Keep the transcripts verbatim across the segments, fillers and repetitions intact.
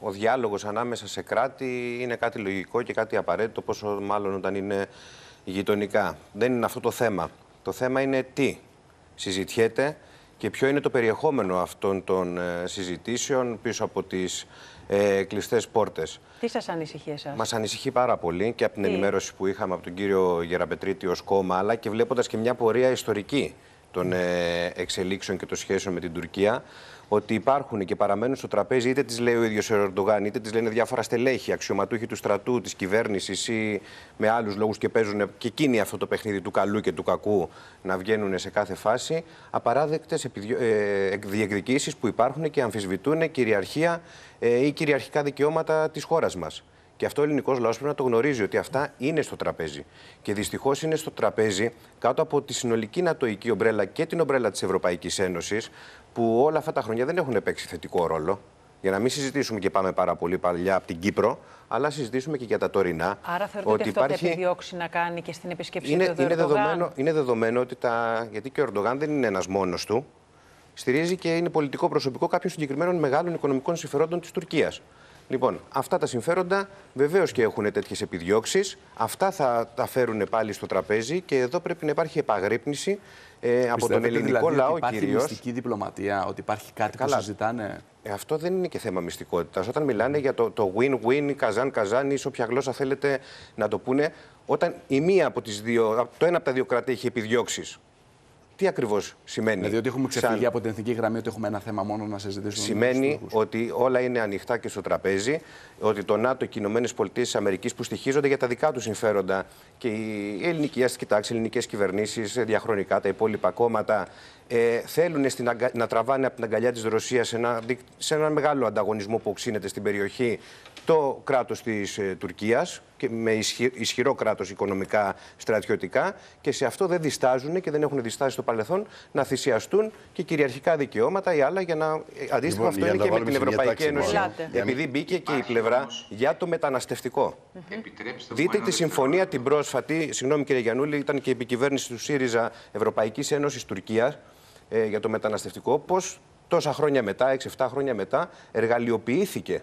ο διάλογος ανάμεσα σε κράτη είναι κάτι λογικό και κάτι απαραίτητο, πόσο μάλλον όταν είναι γειτονικά. Δεν είναι αυτό το θέμα. Το θέμα είναι τι συζητιέται και ποιο είναι το περιεχόμενο αυτών των συζητήσεων πίσω από τις ε, κλειστές πόρτες. Τι σας ανησυχεί εσάς? Μας ανησυχεί πάρα πολύ και από την τι? ενημέρωση που είχαμε από τον κύριο Γεραπετρίτη ως κόμμα, αλλά και βλέποντας και μια πορεία ιστορική των ε, εξελίξεων και των σχέσεων με την Τουρκία, ότι υπάρχουν και παραμένουν στο τραπέζι, είτε τις λέει ο ίδιος ο Ερντογάν, είτε τις λένε διάφορα στελέχη, αξιωματούχοι του στρατού, της κυβέρνησης ή με άλλους λόγους, και παίζουν και εκείνοι αυτό το παιχνίδι του καλού και του κακού, να βγαίνουν σε κάθε φάση απαράδεκτες διεκδικήσεις που υπάρχουν και αμφισβητούν κυριαρχία ή κυριαρχικά δικαιώματα της χώρας μας. Και αυτό ο ελληνικός λαός πρέπει να το γνωρίζει, ότι αυτά είναι στο τραπέζι. Και δυστυχώς είναι στο τραπέζι κάτω από τη συνολική νατοϊκή ομπρέλα και την ομπρέλα της Ευρωπαϊκής Ένωσης, που όλα αυτά τα χρόνια δεν έχουν παίξει θετικό ρόλο. Για να μην συζητήσουμε και πάμε πάρα πολύ παλιά από την Κύπρο, αλλά συζητήσουμε και για τα τωρινά. Άρα θεωρείτε ότι αυτό υπάρχει... θα επιδιώξει να κάνει και στην επισκέψη του Ερντογάν? Είναι δεδομένο, είναι δεδομένο ότι τα... γιατί και ο Ερντογάν δεν είναι ένας μόνος του. Στηρίζει και είναι πολιτικό προσωπικό κάποιων συγκεκριμένων μεγάλων οικονομικών συμφερόντων της Τουρκίας. Λοιπόν, αυτά τα συμφέροντα βεβαίως και έχουν τέτοιες επιδιώξεις. Αυτά θα τα φέρουν πάλι στο τραπέζι και εδώ πρέπει να υπάρχει επαγρύπνηση ε, από τον ελληνικό δηλαδή, λαό κυρίως. Υπάρχει μυστική διπλωματία, ότι υπάρχει κάτι ε, που συζητάνε. Ε, αυτό δεν είναι και θέμα μυστικότητας. Όταν μιλάνε για το win-win, καζάν-καζάν, ίσως όποια γλώσσα θέλετε να το πούνε, όταν η μία από τις δύο, το ένα από τα δύο κράτη έχει επιδιώξεις. Τι ακριβώς σημαίνει? Δηλαδή ότι έχουμε ξεφύγει σαν... από την εθνική γραμμή, ότι έχουμε ένα θέμα μόνο να συζητήσουμε. Σημαίνει ότι όλα είναι ανοιχτά και στο τραπέζι, ότι το ΝΑΤΟ και οι ΗΠΑ που στοιχίζονται για τα δικά τους συμφέροντα και οι ελληνικές κοιτάξεις, ελληνικές κυβερνήσεις, διαχρονικά τα υπόλοιπα κόμματα, ε, θέλουν στην αγκα... να τραβάνε από την αγκαλιά της Ρωσίας σε ένα, σε ένα μεγάλο ανταγωνισμό που οξύνεται στην περιοχή, το κράτος της ε, Τουρκίας, και με ισχυ... ισχυρό κράτος οικονομικά, στρατιωτικά, και σε αυτό δεν διστάζουν και δεν έχουν διστάσει στο παρελθόν να θυσιαστούν και κυριαρχικά δικαιώματα ή άλλα για να... Αντίστοιχα λοιπόν, αυτό είναι και με την Ευρωπαϊκή Ένωση, επειδή μπήκε και η πλευρά για το μεταναστευτικό. Επιτρέψτε Δείτε τη συμφωνία την πρόσφατη, συγγνώμη κύριε Γιαννούλη, ήταν και η επικυβέρνηση του ΣΥΡΙΖΑ Ευρωπαϊκής Ένωσης Τουρκίας ε, για το μεταναστευτικό, πως τόσα χρόνια μετά, έξι εφτά χρόνια μετά, εργαλειοποιήθηκε.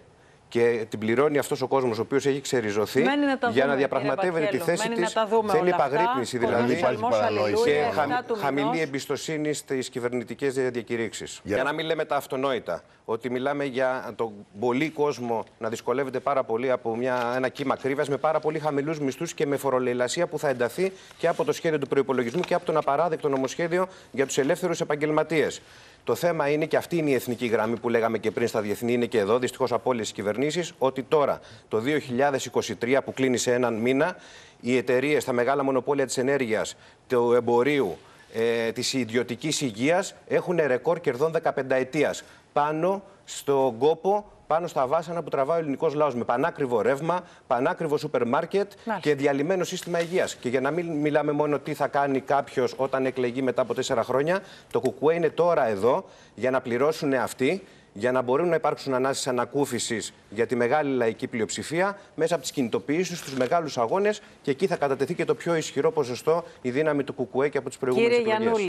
Και την πληρώνει αυτός ο κόσμος ο οποίος έχει ξεριζωθεί να για δούμε, να διαπραγματεύεται τη θέση της. Θέλει επαγρύπνηση δηλαδή. Υπάρχει παρανόηση. Και χα, χαμηλή εμπιστοσύνη στις κυβερνητικές διακηρύξεις. Yeah. Για να μην λέμε τα αυτονόητα. Ότι μιλάμε για τον πολύ κόσμο να δυσκολεύεται πάρα πολύ από μια, ένα κύμα κρύβας με πάρα πολύ χαμηλούς μισθούς και με φορολεηλασία που θα ενταθεί και από το σχέδιο του προϋπολογισμού και από τον απαράδεκτο νομοσχέδιο για τους ελεύθερους επαγγελματίες. Το θέμα είναι, και αυτή είναι η εθνική γραμμή που λέγαμε και πριν στα διεθνή, είναι και εδώ, δυστυχώς από όλες τις κυβερνήσεις, ότι τώρα το δύο χιλιάδες είκοσι τρία που κλείνει σε έναν μήνα, οι εταιρείες, τα μεγάλα μονοπόλια της ενέργειας, του εμπορίου, ε, της ιδιωτικής υγείας έχουν ρεκόρ κερδών δεκαπενταετίας πάνω στον κόπο, πάνω στα βάσανα που τραβάει ο ελληνικός λαός, με πανάκριβο ρεύμα, πανάκριβο σούπερ μάρκετ και διαλυμένο σύστημα υγείας. Και για να μην μιλάμε μόνο τι θα κάνει κάποιος όταν εκλεγεί μετά από τέσσερα χρόνια, το ΚΚΕ είναι τώρα εδώ για να πληρώσουν αυτοί, για να μπορούν να υπάρξουν ανάσεις ανακούφισης για τη μεγάλη λαϊκή πλειοψηφία μέσα από τις κινητοποιήσεις, στους μεγάλους αγώνες, και εκεί θα κατατεθεί και το πιο ισχυρό ποσοστό, η δύναμη του ΚΚΕ και από τις προηγούμενες εκλογές.